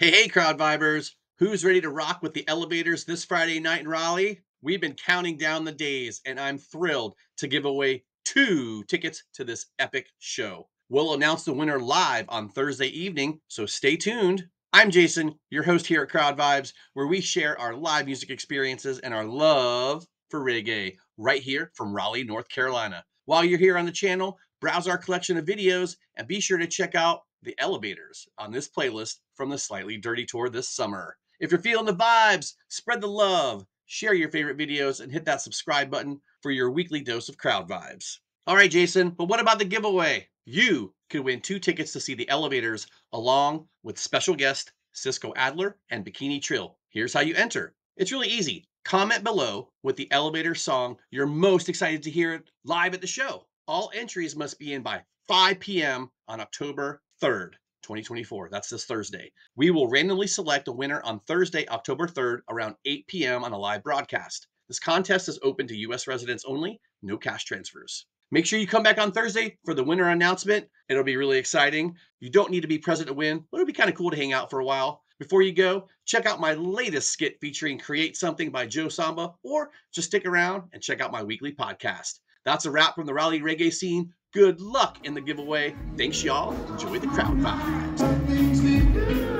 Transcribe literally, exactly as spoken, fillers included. Hey, hey, CrowdVibers. Who's ready to rock with the Elovaters this Friday night in Raleigh? We've been counting down the days, and I'm thrilled to give away two tickets to this epic show. We'll announce the winner live on Thursday evening, so stay tuned. I'm Jason, your host here at CrowdVibes, where we share our live music experiences and our love for reggae, right here from Raleigh, North Carolina. While you're here on the channel, browse our collection of videos, and be sure to check out The Elovaters on this playlist from the Slightly Dirty Tour this summer. If you're feeling the vibes, spread the love, share your favorite videos, and hit that subscribe button for your weekly dose of crowd vibes. All right, Jason, but what about the giveaway? You could win two tickets to see The Elovaters along with special guest Cisco Adler and Bikini Trill. Here's how you enter. It's really easy. Comment below with the Elevator song you're most excited to hear it live at the show. All entries must be in by five p m on October third, twenty twenty-four. That's this Thursday. We will randomly select a winner on Thursday, October third, around eight p m on a live broadcast. This contest is open to U S residents only, no cash transfers. Make sure you come back on Thursday for the winner announcement. It'll be really exciting. You don't need to be present to win, but it'll be kind of cool to hang out for a while. Before you go, check out my latest skit featuring Create Something by Joe Samba, or just stick around and check out my weekly podcast. That's a wrap from the Raleigh reggae scene. Good luck in the giveaway. Thanks, y'all. Enjoy the crowd vibes.